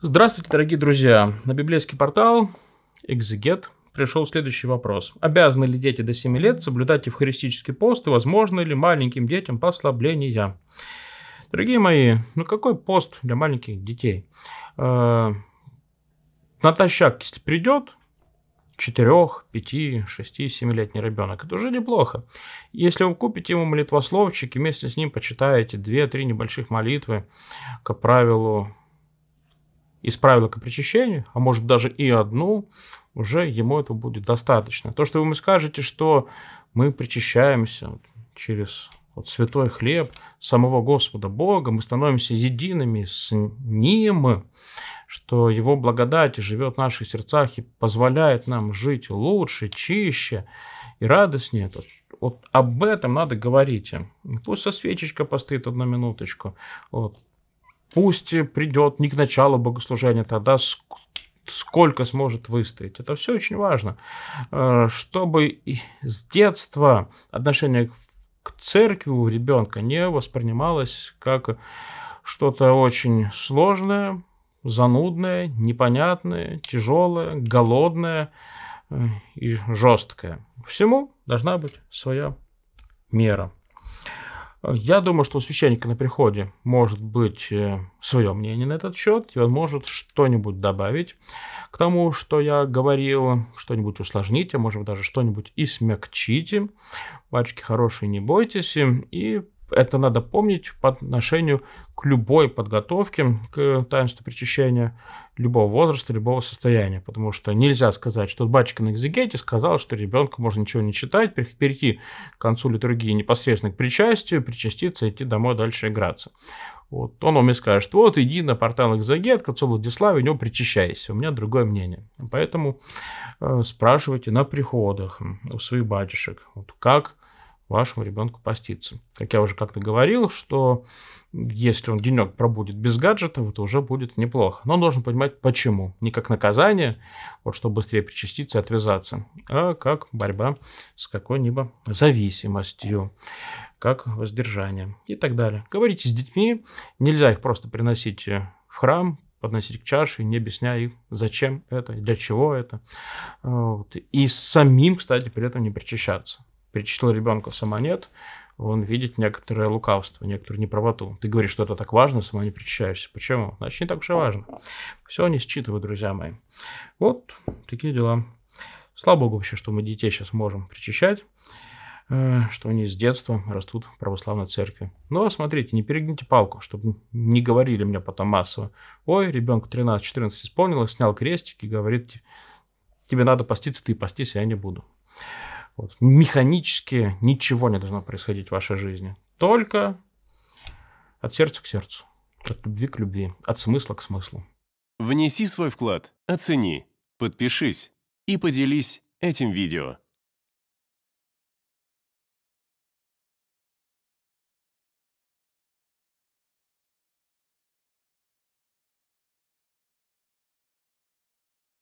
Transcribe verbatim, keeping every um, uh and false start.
Здравствуйте, дорогие друзья! На библейский портал Экзегет пришел следующий вопрос. Обязаны ли дети до семи лет соблюдать евхаристический пост и возможно ли маленьким детям послабления? Дорогие мои, ну какой пост для маленьких детей? Э-э- натощак, если придет четыре, пять, шесть, семилетний ребенок, это уже неплохо. Если вы купите ему молитвословчик и вместе с ним почитаете две-три небольших молитвы, к правилу, из правила к причащению, а может даже и одну, уже ему этого будет достаточно. То, что вы ему скажете, что мы причащаемся через вот святой хлеб самого Господа Бога, мы становимся едиными с Ним, что Его благодать живет в наших сердцах и позволяет нам жить лучше, чище и радостнее. Вот об этом надо говорить. Пусть со свечечкой постоит одну минуточку. Вот. Пусть придет не к началу богослужения, тогда сколько сможет выстоять. Это все очень важно, чтобы с детства отношение к церкви у ребенка не воспринималось как что-то очень сложное, занудное, непонятное, тяжелое, голодное и жесткое. Всему должна быть своя мера. Я думаю, что у священника на приходе может быть свое мнение на этот счет, и он может что-нибудь добавить к тому, что я говорил, что-нибудь усложнить, а может быть даже что-нибудь и смягчить. Мальчики хорошие, не бойтесь, и это надо помнить по отношению к любой подготовке к таинству причащения любого возраста, любого состояния. Потому что нельзя сказать, что батюшка на экзегете сказал, что ребенку можно ничего не читать, перейти к концу литургии непосредственно к причастию, причаститься, идти домой дальше играться. Вот. Он мне скажет, вот иди на портал Экзегет, к отцу Владиславу, у него причащайся. У меня другое мнение. Поэтому э, спрашивайте на приходах у своих батюшек, вот, как вашему ребенку поститься. Как я уже как-то говорил, что если он денек пробудет без гаджетов, это уже будет неплохо. Но нужно понимать, почему. Не как наказание, вот, чтобы быстрее причаститься и отвязаться, а как борьба с какой-либо зависимостью, как воздержание и так далее. Говорите с детьми, нельзя их просто приносить в храм, подносить к чаше, не объясняя их, зачем это, для чего это. Вот. И самим, кстати, при этом не причащаться. Причастил ребенка, сама нет, он видит некоторое лукавство, некоторую неправоту. Ты говоришь, что это так важно, сама не причащаешься. Почему? Значит, не так уж и важно. Все не считываю, друзья мои. Вот такие дела. Слава Богу вообще, что мы детей сейчас можем причащать, что они с детства растут в православной церкви. Но смотрите, не перегните палку, чтобы не говорили мне потом массово. Ой, ребенку тринадцать-четырнадцать исполнилось, снял крестик и говорит, тебе надо поститься, ты постись, я не буду. Вот. Механически ничего не должно происходить в вашей жизни. Только от сердца к сердцу, от любви к любви, от смысла к смыслу. Внеси свой вклад, оцени, подпишись и поделись этим видео.